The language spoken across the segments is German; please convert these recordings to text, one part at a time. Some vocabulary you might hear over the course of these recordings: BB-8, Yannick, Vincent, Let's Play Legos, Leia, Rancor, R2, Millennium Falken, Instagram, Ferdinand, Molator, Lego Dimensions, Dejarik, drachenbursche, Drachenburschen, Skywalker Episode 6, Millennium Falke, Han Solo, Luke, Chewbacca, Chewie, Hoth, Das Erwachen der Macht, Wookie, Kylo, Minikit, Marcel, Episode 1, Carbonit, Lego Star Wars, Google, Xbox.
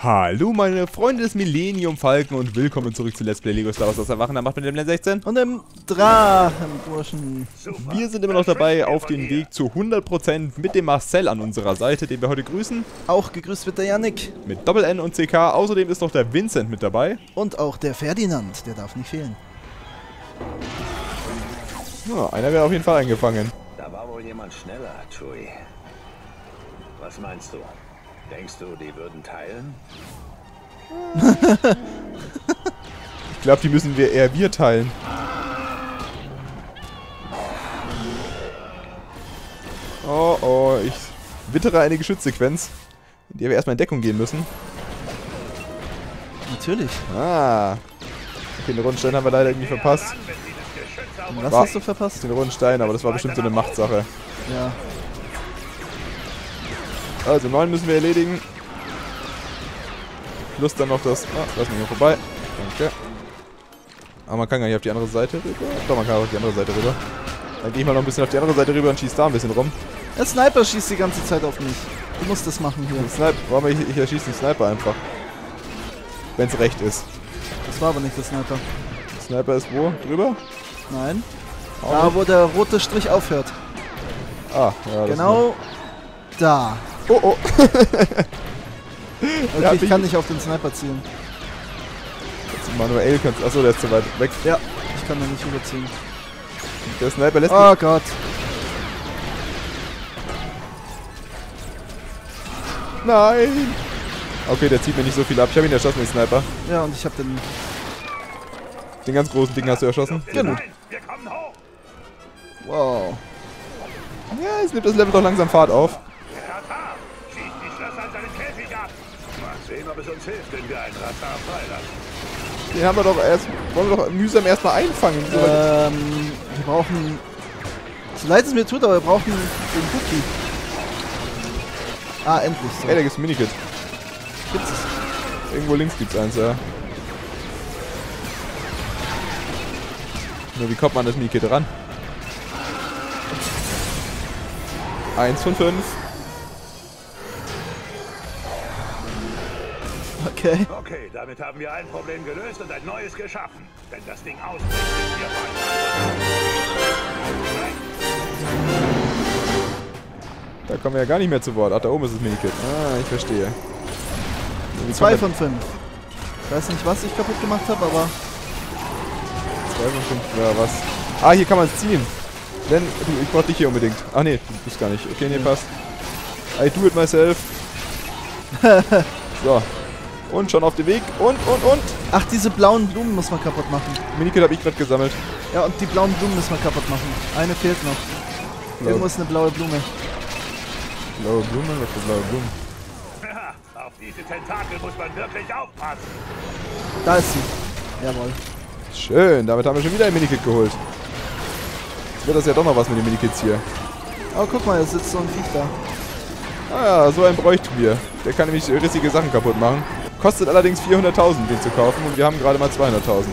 Hallo meine Freunde des Millennium Falken und willkommen zurück zu Let's Play Legos Star Wars, Das Erwachen der Macht mit dem Lenn16 und dem Drachenburschen. Wir sind immer noch dabei auf dem Weg zu 100% mit dem Marcel an unserer Seite, den wir heute grüßen. Auch gegrüßt wird der Yannick. Mit Doppel-N und CK, außerdem ist noch der Vincent mit dabei. Und auch der Ferdinand, der darf nicht fehlen. Ja, einer wäre auf jeden Fall eingefangen. Da war wohl jemand schneller, Chewie. Was meinst du? Denkst du, die würden teilen? Ich glaube, die müssen wir eher teilen. Oh, oh, ich wittere eine Geschützsequenz, in der wir erstmal in Deckung gehen müssen. Natürlich. Ah. Okay, den Rundstein haben wir leider irgendwie verpasst. Was hast du verpasst? Den Rundstein, aber das war bestimmt so eine Machtsache. Ja. Also 9 müssen wir erledigen. Plus dann noch das... Ah, lass mich mal vorbei. Danke. Aber man kann gar nicht auf die andere Seite rüber. Doch, man kann auch auf die andere Seite rüber. Dann gehe ich mal noch ein bisschen auf die andere Seite rüber und schieße da ein bisschen rum. Der Sniper schießt die ganze Zeit auf mich. Du musst das machen hier. Den Sniper. Warum? Ich erschieße den Sniper einfach. Wenn es recht ist. Das war aber nicht der Sniper. Der Sniper ist wo? Drüber? Nein. Auch da, nicht. Wo der rote Strich aufhört. Ah, ja. Genau da. Oh, oh. Okay, ich kann nicht auf den Sniper zielen. Manuel kannst... Achso, der ist zu weit weg. Ja, ich kann da nicht rüberziehen. Der Sniper lässt... Oh Gott. Nein. Okay, der zieht mir nicht so viel ab. Ich habe ihn erschossen, den Sniper. Ja, und ich habe den... Den ganz großen Ding hast du erschossen? Ja, gut. Wow. Ja, jetzt nimmt das Level doch langsam Fahrt auf. Den haben wir doch erst... Wollen wir doch mühsam erstmal einfangen. Wir brauchen... So leid es mir tut, aber wir brauchen den Cookie. Ah, endlich. So. Ey, da gibt's ein Minikit. Gibt's es? Irgendwo links gibt's eins, ja. Nur wie kommt man an das Minikit ran? 1 von 5. Okay. Okay, damit haben wir ein Problem gelöst und ein neues geschaffen. Wenn das Ding ausbricht, sind wir weiter. Da kommen wir ja gar nicht mehr zu Wort. Ach, da oben ist das Minikit. Ah, ich verstehe. 2 von 5. Ich weiß nicht, was ich kaputt gemacht habe, aber... 2 von 5, ja, was? Ah, hier kann man es ziehen. Denn ich brauch dich hier unbedingt. Ach nee, du bist gar nicht. Okay, nee, passt. I do it myself. So. Und schon auf dem Weg. Und. Ach, diese blauen Blumen muss man kaputt machen. Minikit habe ich gerade gesammelt. Ja, und die blauen Blumen müssen wir kaputt machen. Eine fehlt noch. Irgendwo ist eine blaue Blume. Blaue Blume? Was für blaue Blumen? Ja, auf diese Tentakel muss man wirklich aufpassen. Da ist sie. Jawohl. Schön, damit haben wir schon wieder ein Minikit geholt. Jetzt wird das ja doch noch was mit den Minikits hier. Oh, guck mal, da sitzt so ein Viech da. Ah ja, so einen bräuchten wir. Der kann nämlich riesige Sachen kaputt machen. Kostet allerdings 400.000, den zu kaufen, und wir haben gerade mal 200.000.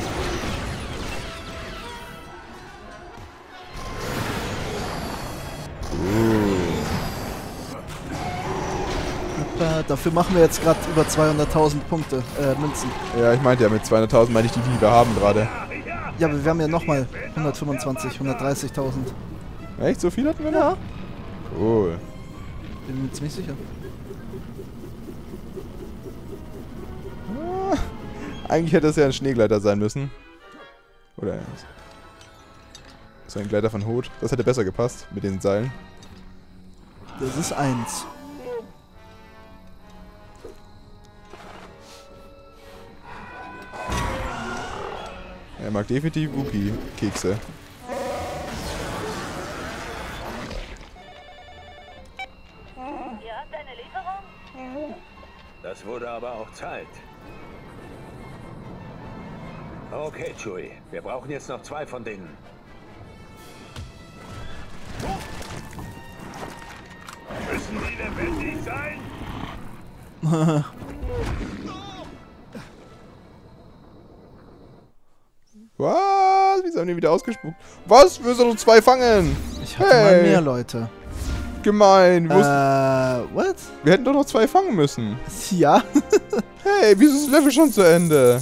Dafür machen wir jetzt gerade über 200.000 Punkte, Münzen. Ja, ich meinte ja, mit 200.000 meine ich die wir haben gerade. Ja, aber wir haben ja nochmal 125, 130.000. Echt? So viel hatten wir noch? Ja. Cool. Bin mir ziemlich sicher. Eigentlich hätte es ja ein Schneegleiter sein müssen. Oder so ein Gleiter von Hoth. Das hätte besser gepasst mit den Seilen. Das ist 1. Er mag definitiv Wookie-Kekse. Ihr habt eine Lieferung? Das wurde aber auch Zeit. Okay, Chewie. Wir brauchen jetzt noch 2 von denen. Müssen die lebendig sein? Was? Wieso haben die wieder ausgespuckt? Was? Wir sollen 2 fangen! Ich hatte mal mehr Leute. Gemein. What? Wir hätten doch noch 2 fangen müssen. Ja. Hey, wieso ist das Level schon zu Ende?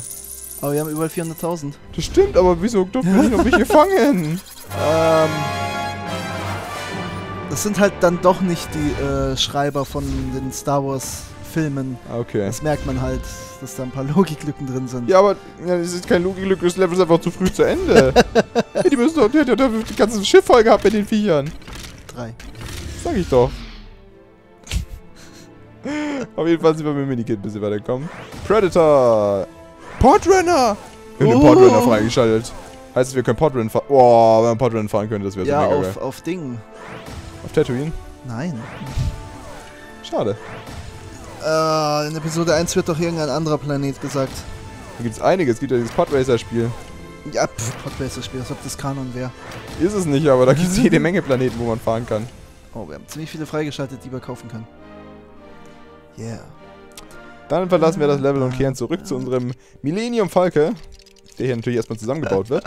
Aber wir haben über 400.000. Das stimmt, aber wieso dürfen wir nicht noch mich gefangen? Das sind halt dann doch nicht die Schreiber von den Star Wars Filmen. Okay. Das merkt man halt, dass da ein paar Logiklücken drin sind. Ja, aber ja, das ist kein Logiklücke, das Level ist einfach zu früh zu Ende. Hey, die müssen doch die ganze Schiff voll gehabt mit den Viechern. 3. Sag ich doch. Auf jeden Fall sind wir mit dem Minikit ein bisschen weitergekommen. Predator! Podrunner! Wir haben den Podrunner freigeschaltet. Heißt, wir können Podrun fahren. Oh, wenn man Podrun fahren könnte, das wäre ja, so mega geil. Auf Ding. Auf Tatooine? Nein. Schade. In Episode 1 wird doch irgendein anderer Planet gesagt. Da gibt es einiges. Es gibt ja dieses Podracer-Spiel. Ja, Podracer-Spiel, als ob das Kanon wäre. Ist es nicht, aber da gibt es jede Menge Planeten, wo man fahren kann. Oh, wir haben ziemlich viele freigeschaltet, die wir kaufen können. Yeah. Dann verlassen wir das Level und kehren zurück zu unserem Millennium Falken, der hier natürlich erstmal zusammengebaut wird.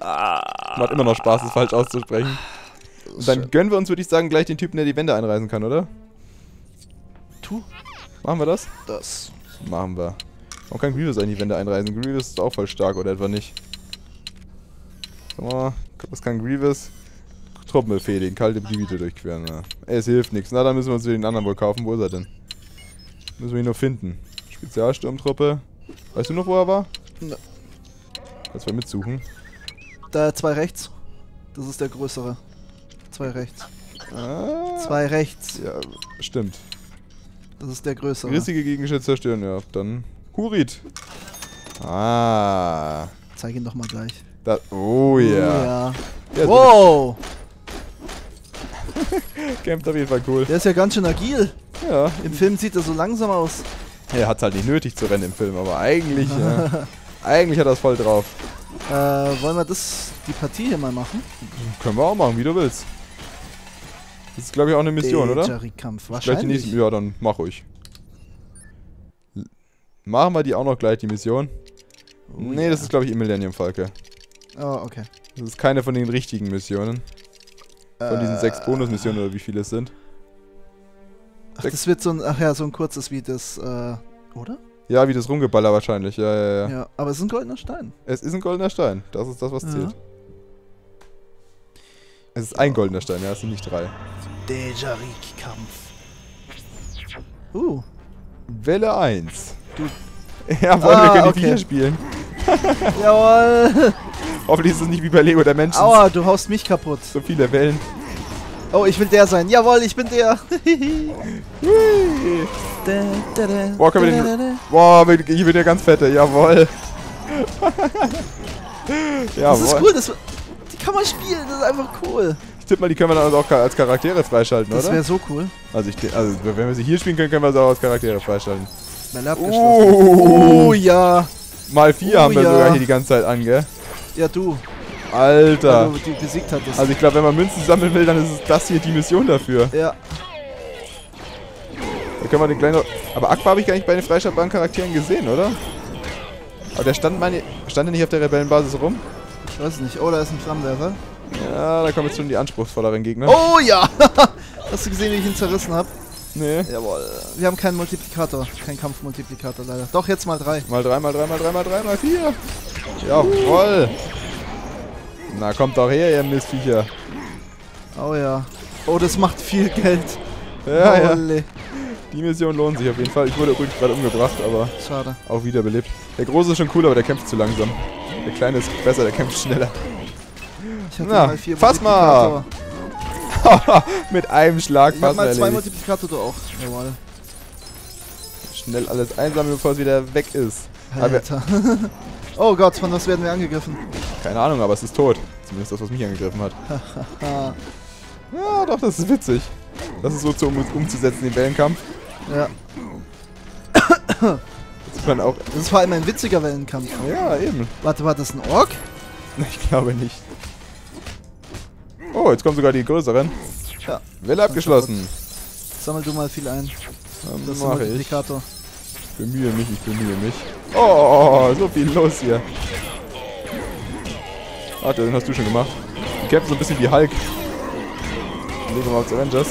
Macht immer noch Spaß, es falsch auszusprechen. Und dann gönnen wir uns, würde ich sagen, gleich den Typen, der die Wände einreißen kann, oder? Tu. Machen wir das? Das. Machen wir. Warum kann Grievous eigentlich die Wände einreißen? Grievous ist auch voll stark, oder etwa nicht? Sag mal, was kann Grievous? Truppen befehligen, kalte Gebiete durchqueren. Na. Es hilft nichts. Na, dann müssen wir uns den anderen wohl kaufen. Wo ist er denn? Müssen wir ihn noch finden. Spezialsturmtruppe. Weißt du noch, wo er war? Ne. Kannst du mal mitsuchen? Da, 2 rechts. Das ist der größere. 2 rechts. Ah. 2 rechts. Ja, stimmt. Das ist der größere. Rissige Gegenstände zerstören, ja. Dann Hurit. Ah. Zeig ihn doch mal gleich. Da, oh yeah. Oh, ja. Wow. Kämpft auf jeden Fall cool. Der ist ja ganz schön agil. Ja. Im Film sieht er so langsam aus. Er hat es halt nicht nötig zu rennen im Film, aber eigentlich, ja, eigentlich hat er es voll drauf. Wollen wir die Partie hier mal machen? Können wir auch machen, wie du willst. Das ist, glaube ich, auch eine Mission, oder? Jerry-Kampf, wahrscheinlich. Ja, dann mach ruhig. Machen wir die auch noch gleich, die Mission? Oh, nee, ja. Das ist, glaube ich, im Millennium Falken. Oh, okay. Das ist keine von den richtigen Missionen. Von diesen 6 Bonusmissionen oder wie viele es sind. Ach, das wird so ein, ach ja, so ein kurzes wie das, oder? Ja, wie das Rumgeballer wahrscheinlich, ja. Ja, aber es ist ein goldener Stein. Es ist ein goldener Stein, das ist das, was zählt. Es ist ein goldener Stein, ja, es sind nicht 3. Dejarik-Kampf. Welle 1. Ja, wollen wir können die Viecher spielen. Jawohl. Hoffentlich ist es nicht wie bei Lego Dimensions. Aua, du haust mich kaputt. So viele Wellen. Oh, ich will der sein. Jawohl, ich bin der. Boah, können wir den... Boah, ich bin der ganz fette. Jawohl. Das ist cool. Die kann man spielen. Das ist einfach cool. Ich tippe mal, die können wir dann auch als Charaktere freischalten, oder? Das wäre so cool. Also, wenn wir sie hier spielen können, können wir sie auch als Charaktere freischalten. Oh, ja. Mal 4 haben wir sogar hier die ganze Zeit an, gell? Ja, du. Alter. Weil du die besiegt hattest. Also ich glaube, wenn man Münzen sammeln will, dann ist das hier die Mission dafür. Ja. Da können wir den kleinen... Aber Aqua habe ich gar nicht bei den freischaltbaren Charakteren gesehen, oder? Aber der stand der nicht auf der Rebellenbasis rum? Ich weiß nicht. Oh, da ist ein Flammenwerfer. Ja, da kommen jetzt schon die anspruchsvolleren Gegner. Oh ja! Hast du gesehen, wie ich ihn zerrissen habe? Nee. Jawohl. Wir haben keinen Multiplikator. Keinen Kampfmultiplikator, leider. Doch, jetzt mal 3. Mal 3, mal 3, mal 3, mal 3, mal 4. Jawohl. Na, kommt doch her, ihr Mistviecher. Oh ja. Oh, das macht viel Geld. Ja, ja. Die Mission lohnt sich auf jeden Fall. Ich wurde übrigens gerade umgebracht, aber schade. Auch wiederbelebt. Der Große ist schon cool, aber der kämpft zu langsam. Der Kleine ist besser, der kämpft schneller. Na, fass mal! Mit einem Schlag fass mal. Ich hab mal 2 Multiplikator du auch. Jawohl. Schnell alles einsammeln, bevor es wieder weg ist. Alter. Oh Gott, von was werden wir angegriffen? Keine Ahnung, aber es ist tot. Zumindest das, was mich angegriffen hat. Ja, doch, das ist witzig. Das ist so umzusetzen, den Wellenkampf. Ja. Das ist vor allem ein witziger Wellenkampf. Ja, eben. Warte, war das ein Ork? Ich glaube nicht. Oh, jetzt kommen sogar die größeren. Ja. Welle abgeschlossen. Sammel du mal viel ein. Das ist ein Multiplikator. Ich bemühe mich. Oh, so viel los hier. Warte, den hast du schon gemacht. Die kämpfen so ein bisschen wie Hulk. Legen wir mal auf Avengers.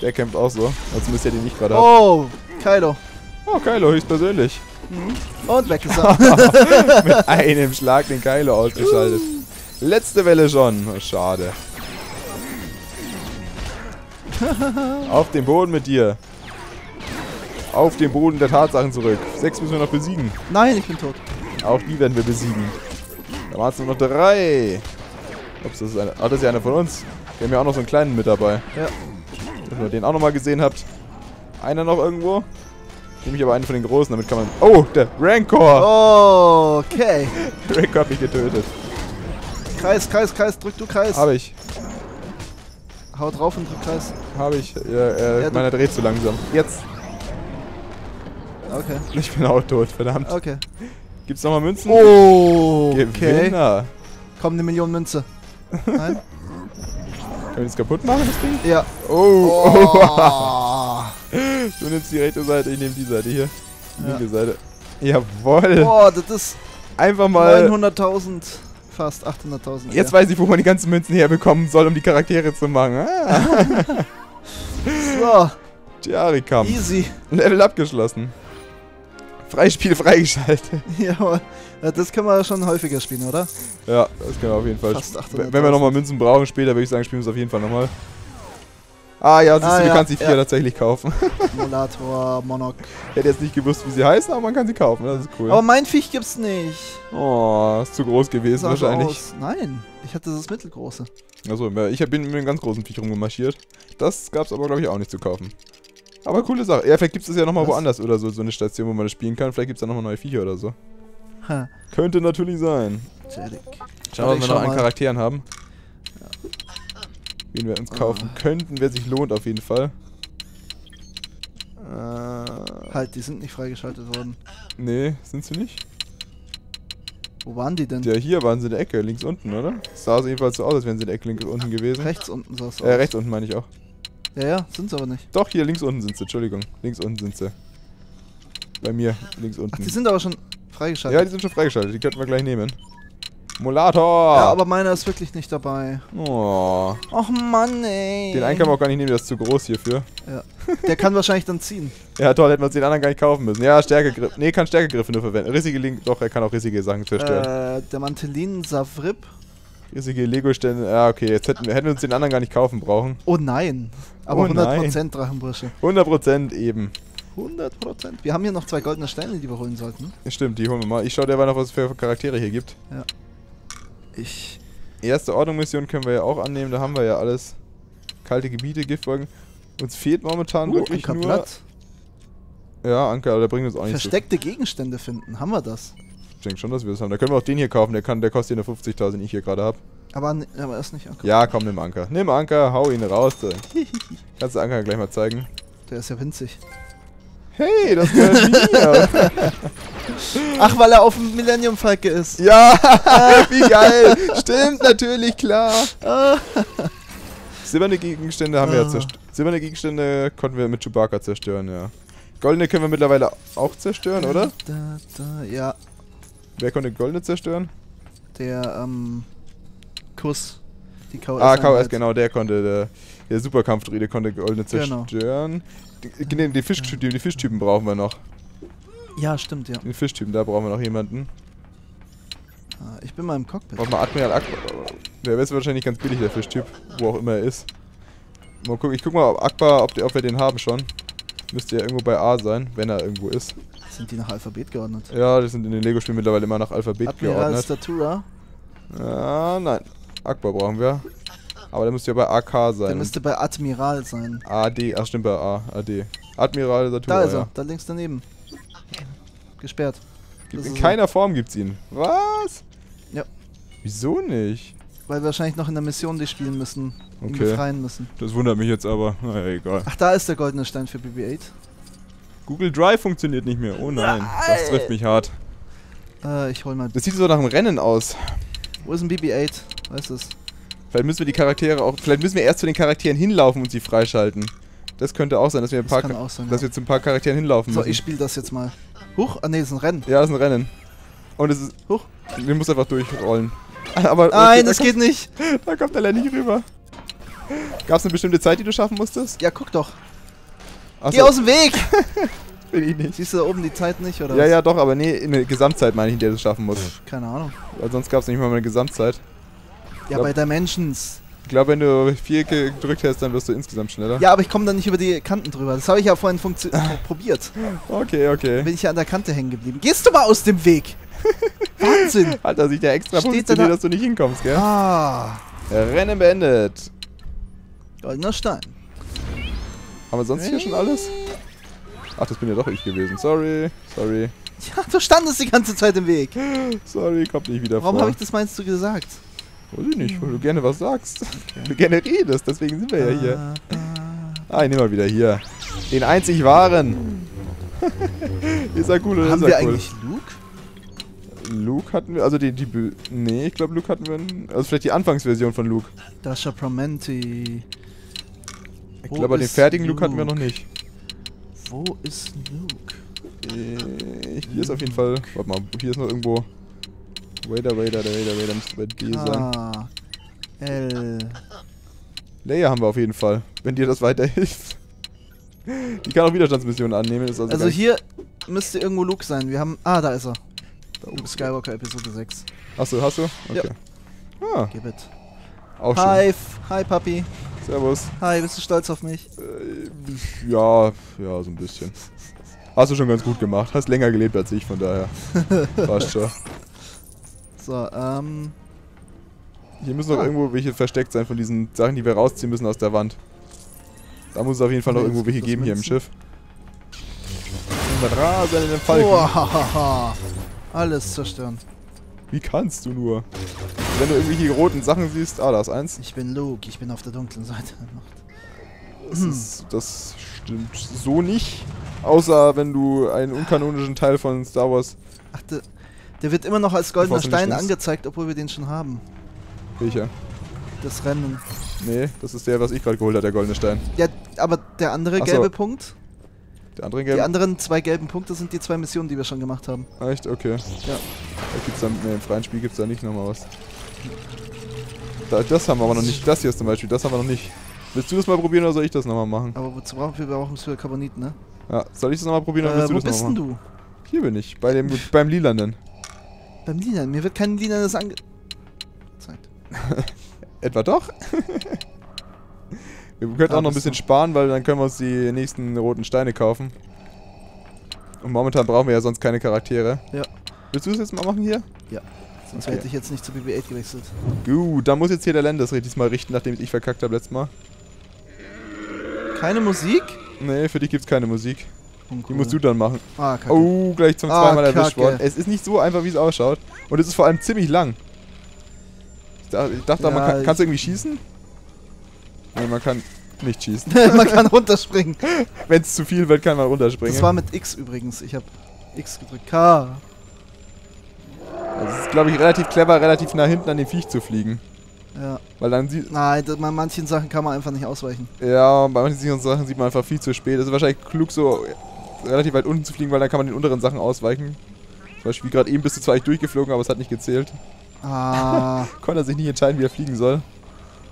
Der kämpft auch so. Als müsst ihr den nicht gerade haben. Oh, Kylo. Oh, Kylo höchstpersönlich. Und weggesagt. Mit einem Schlag den Kylo ausgeschaltet. Letzte Welle schon. Schade. Auf den Boden mit dir. Auf den Boden der Tatsachen zurück. 6 müssen wir noch besiegen. Nein, ich bin tot. Auch die werden wir besiegen. Da waren es nur noch 3. Ups, das ist eine. Ah, das ist ja einer von uns. Wir haben ja auch noch so einen kleinen mit dabei. Ja. Dass ihr den auch nochmal gesehen habt. Einer noch irgendwo. Nehme ich aber einen von den großen, damit kann man. Oh, der Rancor! Oh, okay. Rancor hat mich getötet. Kreis, Kreis, Kreis, drück du Kreis. Habe ich. Hau drauf und drück Kreis. Habe ich. Ja, meiner dreht zu langsam. Jetzt. Okay. Ich bin auch tot, verdammt. Okay. Gibt's nochmal Münzen? Oh, Gewinner. Okay. Komm, 1 Million Münze. Nein? Können wir das kaputt machen, das Ding? Ja. Oh. Du nimmst die rechte Seite, ich nehme die Seite hier. Die linke Seite. Jawohl. Boah, das ist einfach mal 900.000, fast 800.000. Jetzt weiß ich, wo man die ganzen Münzen herbekommen soll, um die Charaktere zu machen. Ah. So. Tiarikam. Easy. Level abgeschlossen. Freispiel freigeschaltet. Jawohl. Das können wir schon häufiger spielen, oder? Ja, das können wir auf jeden Fall spielen. Wenn wir nochmal Münzen brauchen später, würde ich sagen, spielen wir es auf jeden Fall nochmal. Ah ja, siehst du, du kannst die 4 tatsächlich kaufen. Molator, Monok. Ich hätte jetzt nicht gewusst, wie sie heißen, aber man kann sie kaufen. Das ist cool. Aber mein Viech gibt's nicht. Oh, ist zu groß gewesen wahrscheinlich. Groß. Nein, ich hatte das mittelgroße. Achso, ich bin mit einem ganz großen Viech rumgemarschiert. Das gab's aber, glaube ich, auch nicht zu kaufen. Aber coole Sache. Ja, vielleicht gibt es ja nochmal woanders oder so, so eine Station, wo man das spielen kann. Vielleicht gibt es da nochmal neue Viecher oder so. Ha. Könnte natürlich sein. Schauen wir mal, was wir noch an Charakteren haben. Ja. Wen wir uns kaufen könnten, wer sich lohnt auf jeden Fall. Halt, die sind nicht freigeschaltet worden. Nee, sind sie nicht? Wo waren die denn? Ja, hier waren sie in der Ecke, links unten, oder? Sah es jedenfalls so aus, als wären sie in der Ecke links unten gewesen. Rechts unten sah es aus. Rechts unten meine ich auch. Ja, ja, sind sie aber nicht. Doch, hier links unten sind sie, Entschuldigung. Links unten sind sie. Bei mir, links unten. Ach, die sind aber schon freigeschaltet. Ja, die sind schon freigeschaltet, die könnten wir gleich nehmen. Molator! Ja, aber meiner ist wirklich nicht dabei. Oh. Och Mann, ey. Den einen kann man auch gar nicht nehmen, der ist zu groß hierfür. Ja. Der kann wahrscheinlich dann ziehen. Ja, toll, hätten wir uns den anderen gar nicht kaufen müssen. Ja, Stärkegriff. Nee, kann Stärkegriffe nur verwenden. Rissige Link, doch, er kann auch rissige Sachen zerstören. Der Mantellin Savrip. Rissige Lego-Stände. Ja, okay, jetzt hätten wir uns den anderen gar nicht kaufen brauchen. Oh nein. Aber oh 100% Drachenbursche. 100% eben. 100%. Wir haben hier noch 2 goldene Steine, die wir holen sollten. Stimmt, die holen wir mal. Ich schaue derweil noch, was es für Charaktere hier gibt. Ja. Erste Ordnung-Mission können wir ja auch annehmen, da haben wir ja alles. Kalte Gebiete, Giftwolken. Uns fehlt momentan wirklich Anker nur... Platz. Ja, Anker, aber der bringt uns auch nichts. Versteckte Gegenstände finden, haben wir das? Ich denke schon, dass wir das haben. Da können wir auch den hier kaufen, der kostet hier nur 50.000, den ich hier gerade habe. Aber er ist nicht Anker. Ja, komm, nimm Anker. Nimm Anker, hau ihn raus. Kannst du Anker gleich mal zeigen. Der ist ja winzig. Hey, das gehört mir. Ach, weil er auf dem Millennium Falken ist. Ja, wie geil. Stimmt, natürlich, klar. Silberne Gegenstände haben wir ja zerstört. Silberne Gegenstände konnten wir mit Chewbacca zerstören, ja. Goldene können wir mittlerweile auch zerstören, oder? Ja. Wer konnte Goldene zerstören? Der, Kuss. Die KOS. Ah, KOS, genau, der konnte, der Superkampfdruide konnte Goldene zerstören. Genau. Die Fischtypen brauchen wir noch. Ja, stimmt, ja. Den Fischtypen, da brauchen wir noch jemanden. Ich bin mal im Cockpit. Brauchen wir Admiral Akbar. Der ist wahrscheinlich ganz billig, der Fischtyp. Wo auch immer er ist. Mal gucken, ich guck mal, ob Akbar, ob wir den haben schon. Müsste ja irgendwo bei A sein, wenn er irgendwo ist. Sind die nach Alphabet geordnet? Ja, die sind in den Lego-Spielen mittlerweile immer nach Alphabet geordnet. Statura? Ah, nein. Akbar brauchen wir. Aber der müsste ja bei AK sein. Der müsste bei Admiral sein. AD, ach stimmt, bei A, AD. Admiral Satura. Da ist er, da links daneben. Gesperrt. In keiner Form gibt's ihn. Was? Ja. Wieso nicht? Weil wir wahrscheinlich noch in der Mission die spielen müssen. Okay. Ihn befreien müssen. Das wundert mich jetzt aber. Naja, egal. Ach, da ist der goldene Stein für BB-8. Google Drive funktioniert nicht mehr. Oh nein, das trifft mich hart. Ich hol mal... Das sieht so nach einem Rennen aus. Wo ist ein BB-8? Weißt du es? Vielleicht müssen wir die Charaktere auch. Vielleicht müssen wir erst zu den Charakteren hinlaufen und sie freischalten. Das könnte auch sein, dass wir zu ein paar Charakteren hinlaufen müssen. So, ich spiele das jetzt mal. Huch, ah ne, das ist ein Rennen. Ja, das ist ein Rennen. Und es ist. Huch. Wir müssen einfach durchrollen. Aber nein, das geht nicht. Da kommt der Lenn nicht rüber. Gab's eine bestimmte Zeit, die du schaffen musstest? Ja, guck doch. Geh aus dem Weg! Bin ich nicht. Siehst du da oben die Zeit nicht, oder? Ja, was? Ja, doch, aber nee, eine Gesamtzeit meine ich, in der du schaffen musst. Keine Ahnung. Weil sonst gab es nicht mal eine Gesamtzeit. Ja, glaub, bei Dimensions. Ich glaube, wenn du 4 gedrückt hast, dann wirst du insgesamt schneller. Ja, aber ich komme dann nicht über die Kanten drüber. Das habe ich ja vorhin probiert. Okay, okay. Dann bin ich ja an der Kante hängen geblieben. Gehst du mal aus dem Weg? Wahnsinn! Hat er sich der extra positioniert, dass du nicht hinkommst, gell? Ah. Rennen beendet. Goldener Stein. Haben wir sonst hier schon alles? Ach, das bin ja doch ich gewesen. Sorry, sorry. Ja, du standest die ganze Zeit im Weg. Sorry, kommt nicht wieder vor. Warum habe ich das meinst du gesagt? Weiß ich nicht, weil du gerne was sagst. Okay. Du gerne redest, deswegen sind wir ja hier. Ah, ich nehme mal wieder hier. Den einzig wahren. Ist ja cool, oder? Haben wir eigentlich Luke? Luke hatten wir, also nee, ich glaube Luke hatten wir, also vielleicht die Anfangsversion von Luke. Dasha Pramenti. Ich glaube, den fertigen Luke hatten wir noch nicht. Wo ist Luke? Hier ist auf jeden Fall. Warte mal, hier ist noch irgendwo. Vader müsste bei D sein. L. Leia haben wir auf jeden Fall, wenn dir das weiterhilft. Die kann auch Widerstandsmissionen annehmen. Ist also hier müsste irgendwo Luke sein. Wir haben. Ah, da ist er. Da oben. Skywalker Episode 6. Achso, hast du? Okay. Ja. Ah. Gib it. Auch hi, schon. Hi, Papi. Servus. Hi, bist du stolz auf mich? Ja, so ein bisschen. Hast du schon ganz gut gemacht. Hast länger gelebt als ich, von daher. Passt schon. So, hier müssen noch irgendwo welche versteckt sein von diesen Sachen, die wir rausziehen müssen aus der Wand. Da muss es auf jeden Fall noch irgendwo welche geben hier im Schiff. Rasen in den Falken. Wow. Alles zerstören. Wie kannst du nur? Wenn du irgendwelche roten Sachen siehst... Ah, da ist eins. Ich bin Luke, ich bin auf der dunklen Seite der Macht. Das stimmt so nicht. Außer wenn du einen unkanonischen Teil von Star Wars... Ach, der wird immer noch als goldener Stein angezeigt, obwohl wir den schon haben. Welcher? Das Rennen. Nee, das ist der, was ich gerade geholt habe, der goldene Stein. Ja, aber der andere gelbe Punkt... Die anderen 2 gelben Punkte sind die 2 Missionen, die wir schon gemacht haben. Echt? Okay. Ja. Da gibt's dann, nee, im freien Spiel gibt es da nicht nochmal was. Das haben wir aber noch nicht. Das hier ist zum Beispiel, das haben wir noch nicht. Willst du das mal probieren oder soll ich das nochmal machen? Aber wozu brauchen wir für Carbonit, ne? Ja, soll ich das nochmal probieren oder willst du das nochmal machen? Wo bist denn du? Hier bin ich, beim Lilanen. Beim Lilanen? Mir wird kein Lilanes angezeigt. Etwa doch? Wir könnten auch noch ein bisschen sparen, weil dann können wir uns die nächsten roten Steine kaufen. Und momentan brauchen wir ja sonst keine Charaktere. Ja. Willst du es jetzt mal machen hier? Ja. Sonst hätte ich jetzt nicht zu BB-8 gewechselt. Gut, dann muss jetzt hier der Lenn das diesmal richten, nachdem ich verkackt habe letztes Mal. Keine Musik? Nee, für dich gibt's keine Musik. Uncool. Die musst du dann machen. Ah, Kacke. Oh, gleich zum 2-mal erwischt worden. Es ist nicht so einfach, wie es ausschaut. Und es ist vor allem ziemlich lang. Ich dachte, ja, kannst du irgendwie schießen? Nee, man kann nicht schießen. Man kann runterspringen. Wenn es zu viel wird, kann man runterspringen. Das war mit X übrigens. Ich habe X gedrückt. K. Also es ist, glaube ich, relativ clever, relativ nah hinten an den Viech zu fliegen. Ja. Weil dann sieht... Nein, bei manchen Sachen kann man einfach nicht ausweichen. Ja, bei manchen Sachen sieht man einfach viel zu spät. Es ist wahrscheinlich klug, so relativ weit unten zu fliegen, weil dann kann man den unteren Sachen ausweichen. Zum Beispiel gerade eben bist du zwar nicht durchgeflogen, aber es hat nicht gezählt. Ah. Konnte er sich nicht entscheiden, wie er fliegen soll.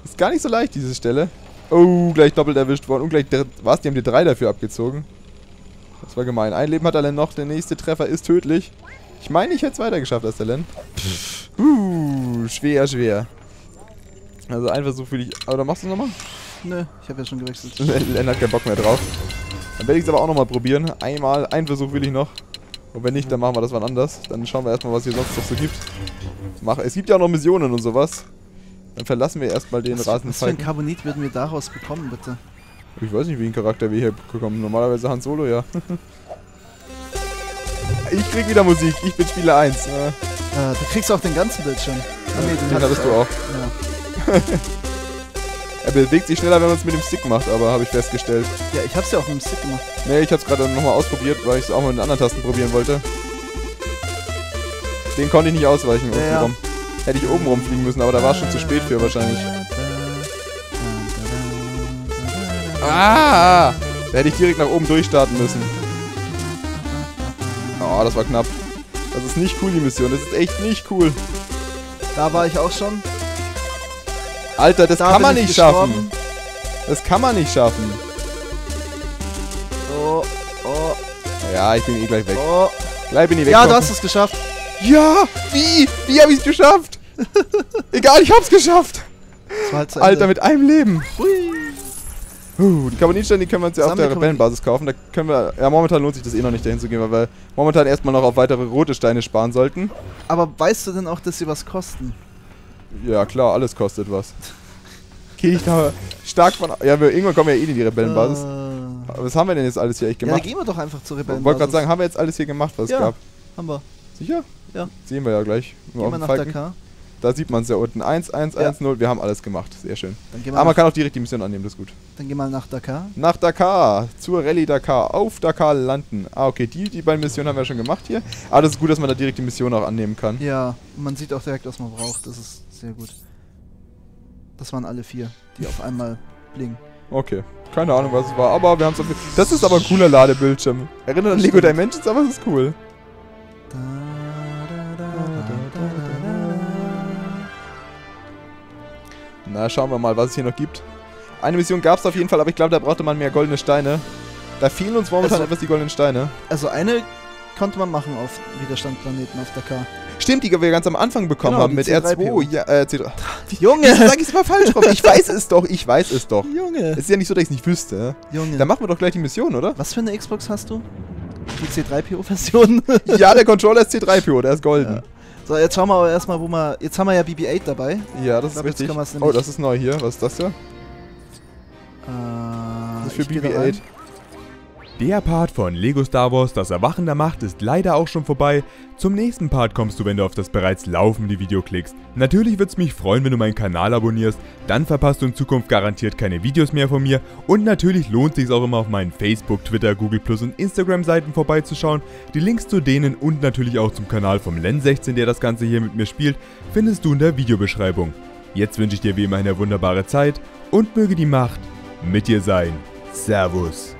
Ist gar nicht so leicht, diese Stelle. Oh, gleich doppelt erwischt worden. Und gleich was? Die haben dir 3 dafür abgezogen. Das war gemein. Ein Leben hat der Lenn noch. Der nächste Treffer ist tödlich. Ich meine, ich hätte es weiter geschafft als der Lenn. Schwer, schwer. Also ein Versuch für dich. Aber dann machst du es nochmal? Nö, ich habe ja schon gewechselt. Lenn hat keinen Bock mehr drauf. Dann werde ich es aber auch nochmal probieren. Einmal, einen Versuch will ich noch. Und wenn nicht, dann machen wir das wann anders. Dann schauen wir erstmal, was hier sonst noch so gibt. Es gibt ja auch noch Missionen und sowas. Dann verlassen wir erstmal den Rasen. Was für ein Carbonit würden wir daraus bekommen, bitte? Ich weiß nicht, wie ein Charakter wir hier bekommen. Normalerweise Han Solo, ja. Ich krieg wieder Musik. Ich bin Spieler 1. Du kriegst auch den ganzen Bildschirm. Ja, nee, den hattest du auch. Ja. Er bewegt sich schneller, wenn man es mit dem Stick macht, aber habe ich festgestellt. Ja, ich hab's ja auch mit dem Stick gemacht. Nee, ich hab's gerade nochmal ausprobiert, weil ich es auch mal mit den anderen Tasten probieren wollte. Den konnte ich nicht ausweichen. Ja. Hätte ich oben rumfliegen müssen, aber da war es schon zu spät für wahrscheinlich. Ah! Da hätte ich direkt nach oben durchstarten müssen. Oh, das war knapp. Das ist nicht cool, die Mission. Das ist echt nicht cool. Da war ich auch schon. Alter, das kann man nicht schaffen. Das kann man nicht schaffen. Oh, oh. Ja, ich bin eh gleich weg. Oh. Gleich bin ich weg. Ja, du hast es geschafft. Ja, wie? Wie habe ich es geschafft? Egal, ich hab's geschafft. Das war halt zu Ende. Alter, mit einem Leben. Hui. Die Carboninsteine, die können wir uns ja auf der Rebellenbasis kaufen. Da können wir. Ja, momentan lohnt sich das eh noch nicht dahin zu gehen, weil wir momentan erstmal noch auf weitere rote Steine sparen sollten. Aber weißt du denn auch, dass sie was kosten? Ja, klar, alles kostet was. Gehe ich da stark von. Ja, irgendwann kommen wir ja eh in die Rebellenbasis. Was haben wir denn jetzt alles hier echt gemacht? Ja, da gehen wir doch einfach zur Rebellenbasis. Ich wollte gerade sagen, haben wir jetzt alles hier gemacht, was es gab? Haben wir. Sicher? Ja. Sehen wir ja gleich. Gehen wir nach Dakar. Da sieht man es ja unten. 1, 1, 1, 0. Wir haben alles gemacht. Sehr schön. Aber man kann auch direkt die Mission annehmen, das ist gut. Dann gehen wir nach Dakar. Nach Dakar. Zur Rallye Dakar. Auf Dakar landen. Ah, okay. Die beiden Missionen haben wir schon gemacht hier. Aber das ist gut, dass man da direkt die Mission auch annehmen kann. Ja. Man sieht auch direkt, was man braucht. Das ist sehr gut. Das waren alle vier, die auf einmal blinken. Okay. Keine Ahnung, was es war. Aber wir haben es auf jeden Fall. Das ist aber ein cooler Ladebildschirm. Erinnert an Lego Dimensions, aber es ist cool. Da. Na, schauen wir mal, was es hier noch gibt. Eine Mission gab es auf jeden Fall, aber ich glaube, da brauchte man mehr goldene Steine. Da fehlen uns momentan etwas die goldenen Steine. Also eine konnte man machen auf Widerstandsplaneten auf Dakar. Stimmt, die wir ganz am Anfang bekommen haben mit R2. Ja, C3. Junge! Jetzt sag ich es mal falsch, Rob. Ich weiß es doch, ich weiß es doch. Junge! Es ist ja nicht so, dass ich es nicht wüsste. Junge. Dann machen wir doch gleich die Mission, oder? Was für eine Xbox hast du? Die C3PO-Version? Ja, der Controller ist C3PO, der ist golden. Ja. So, jetzt schauen wir aber erstmal, wo wir. Jetzt haben wir ja BB-8 dabei. Ja, das ist richtig. Oh, das ist neu hier. Was ist das hier? Das ist für BB-8. Der Part von Lego Star Wars, das Erwachen der Macht, ist leider auch schon vorbei. Zum nächsten Part kommst du, wenn du auf das bereits laufende Video klickst. Natürlich würde es mich freuen, wenn du meinen Kanal abonnierst, dann verpasst du in Zukunft garantiert keine Videos mehr von mir. Und natürlich lohnt es sich auch immer auf meinen Facebook, Twitter, Google Plus und Instagram Seiten vorbeizuschauen. Die Links zu denen und natürlich auch zum Kanal vom Lenn16, der das Ganze hier mit mir spielt, findest du in der Videobeschreibung. Jetzt wünsche ich dir wie immer eine wunderbare Zeit und möge die Macht mit dir sein. Servus.